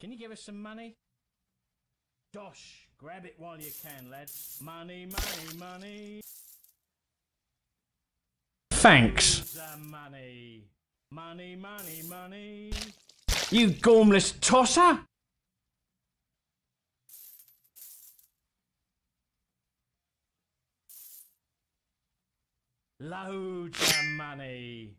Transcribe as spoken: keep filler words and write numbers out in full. Can you give us some money? Dosh! Grab it while you can, lad. Money, money, money. Thanks. Money, money, money, money. You gormless tosser! Loads of money.